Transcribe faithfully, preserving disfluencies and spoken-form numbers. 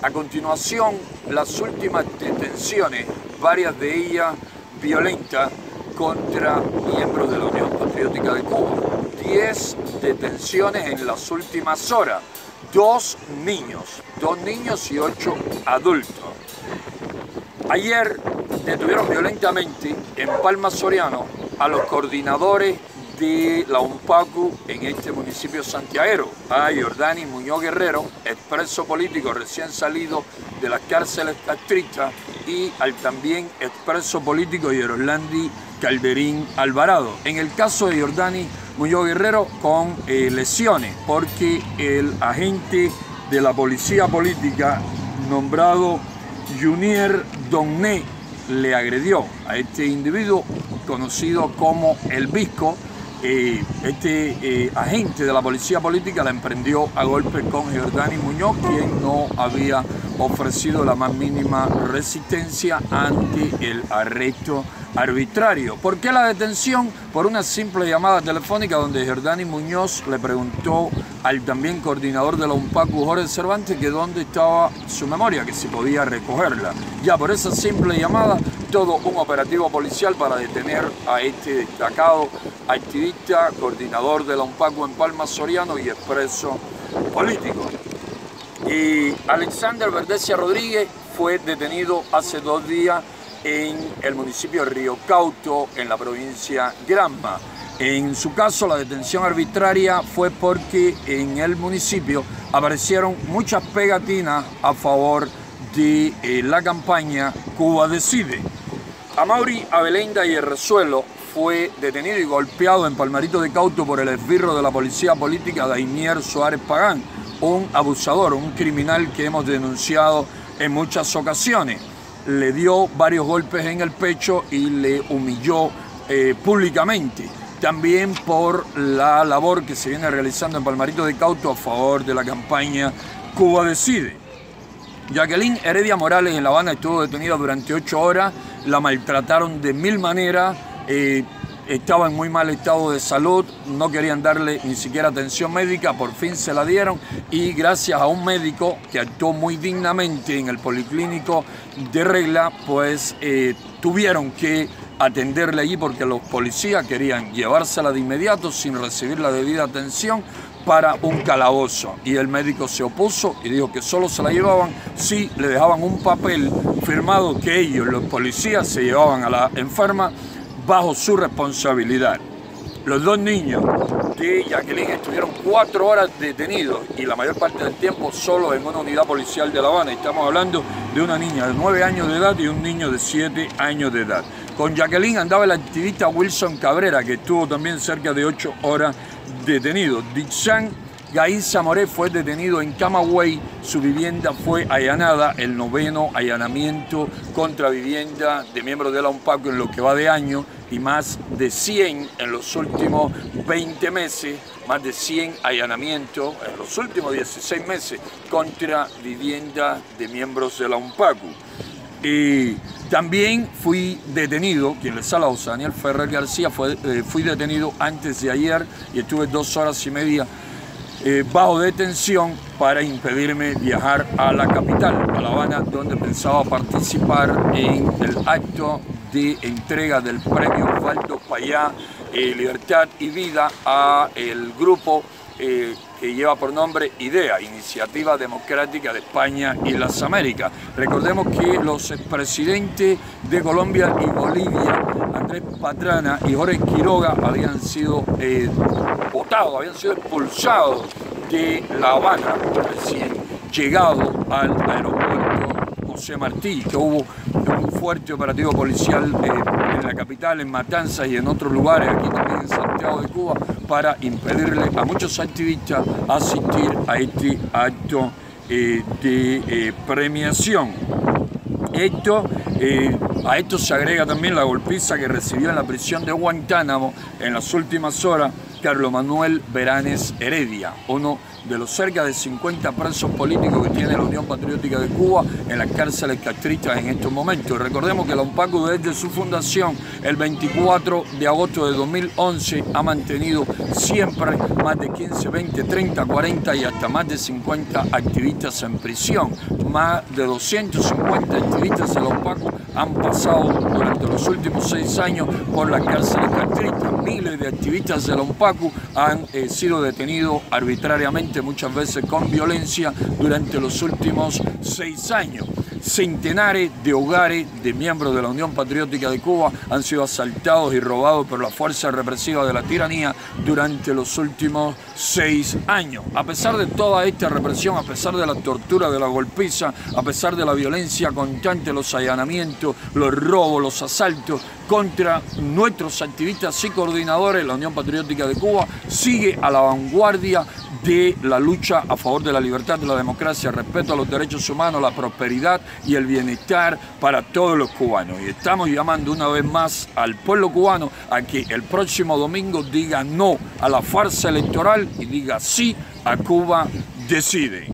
A continuación, las últimas detenciones, varias de ellas violentas, contra miembros de la Unión Patriótica de Cuba. Diez detenciones en las últimas horas. Dos niños, dos niños y ocho adultos. Ayer detuvieron violentamente en Palma Soriano a los coordinadores de la UNPACU en este municipio santiaguero, a Jordani Muñoz Guerrero, expreso político recién salido de las cárceles castristas, y al también expreso político Yerolandi Calderín Alvarado. En el caso de Jordani Muñoz Guerrero, con eh, lesiones, porque el agente de la policía política nombrado Junier Donné le agredió a este individuo conocido como el Visco. Eh, este eh, agente de la policía política la emprendió a golpe con Jordani Muñoz, quien no había ofrecido la más mínima resistencia ante el arresto arbitrario. ¿Por qué la detención? Por una simple llamada telefónica donde Jordani Muñoz le preguntó al también coordinador de la UNPACU, Jorge Cervantes, que dónde estaba su memoria, que si podía recogerla. Ya por esa simple llamada, todo un operativo policial para detener a este destacado activista, coordinador de la UNPACU en Palma Soriano y expreso político. Y Alexander Verdesia Rodríguez fue detenido hace dos días en el municipio de Río Cauto, en la provincia Granma. En su caso, la detención arbitraria fue porque en el municipio aparecieron muchas pegatinas a favor de eh, la campaña Cuba Decide. Amaury Abelenda y Herrezuelo fue detenido y golpeado en Palmarito de Cauto por el esbirro de la policía política Daimier Suárez Pagán, un abusador, un criminal que hemos denunciado en muchas ocasiones. Le dio varios golpes en el pecho y le humilló eh, públicamente. También por la labor que se viene realizando en Palmarito de Cauto a favor de la campaña Cuba Decide. Jacqueline Heredia Morales en La Habana estuvo detenida durante ocho horas. La maltrataron de mil maneras. Eh, estaba en muy mal estado de salud, no querían darle ni siquiera atención médica, por fin se la dieron y gracias a un médico que actuó muy dignamente en el policlínico de Regla, pues eh, tuvieron que atenderle allí porque los policías querían llevársela de inmediato sin recibir la debida atención para un calabozo. Y el médico se opuso y dijo que solo se la llevaban si le dejaban un papel firmado que ellos, los policías, se llevaban a la enferma bajo su responsabilidad. Los dos niños de Jacqueline estuvieron cuatro horas detenidos y la mayor parte del tiempo solo en una unidad policial de La Habana. Estamos hablando de una niña de nueve años de edad y un niño de siete años de edad. Con Jacqueline andaba el activista Wilson Cabrera, que estuvo también cerca de ocho horas detenido. Dichan Gaizamoré fue detenido en Camagüey, su vivienda fue allanada, el noveno allanamiento contra vivienda de miembros de la UNPACU en lo que va de año, y más de cien en los últimos veinte meses, más de cien allanamientos en los últimos dieciséis meses contra vivienda de miembros de la UNPACU. Y también fui detenido, quien les habla, José Daniel Ferrer García, fue, eh, fui detenido antes de ayer y estuve dos horas y media Eh, bajo detención para impedirme viajar a la capital, a La Habana, donde pensaba participar en el acto de entrega del premio Oswaldo Payá eh, Libertad y Vida a el grupo eh, que lleva por nombre IDEA, Iniciativa Democrática de España y las Américas. Recordemos que los expresidentes de Colombia y Bolivia, Andrés Pastrana y Jorge Quiroga, habían sido eh, votados, habían sido expulsados de La Habana, recién llegado al aeropuerto José Martí, que hubo un fuerte operativo policial eh, en la capital, en Matanzas y en otros lugares, aquí también en Santiago de Cuba, para impedirle a muchos activistas asistir a este acto eh, de eh, premiación. Esto... Eh, A esto se agrega también la golpiza que recibió en la prisión de Guantánamo en las últimas horas Carlos Manuel Veránes Heredia, uno de los cerca de cincuenta presos políticos que tiene la Unión Patriótica de Cuba en las cárceles castristas en estos momentos. Recordemos que la UNPACU desde su fundación el veinticuatro de agosto de dos mil once ha mantenido siempre más de quince, veinte, treinta, cuarenta y hasta más de cincuenta activistas en prisión. Más de doscientos cincuenta activistas de la UNPACU han pasado durante los últimos seis años por las cárceles castristas. Miles de activistas de la UNPACU han eh, sido detenidos arbitrariamente, muchas veces con violencia, durante los últimos seis años. Centenares de hogares de miembros de la Unión Patriótica de Cuba han sido asaltados y robados por la fuerza represiva de la tiranía durante los últimos seis años. A pesar de toda esta represión, a pesar de la tortura, de la golpiza, a pesar de la violencia constante, los allanamientos, los robos, los asaltos contra nuestros activistas y coordinadores, la Unión Patriótica de Cuba sigue a la vanguardia de la lucha a favor de la libertad, de la democracia, el respeto a los derechos humanos, la prosperidad y el bienestar para todos los cubanos. Y estamos llamando una vez más al pueblo cubano a que el próximo domingo diga no a la farsa electoral y diga sí a Cuba Decide.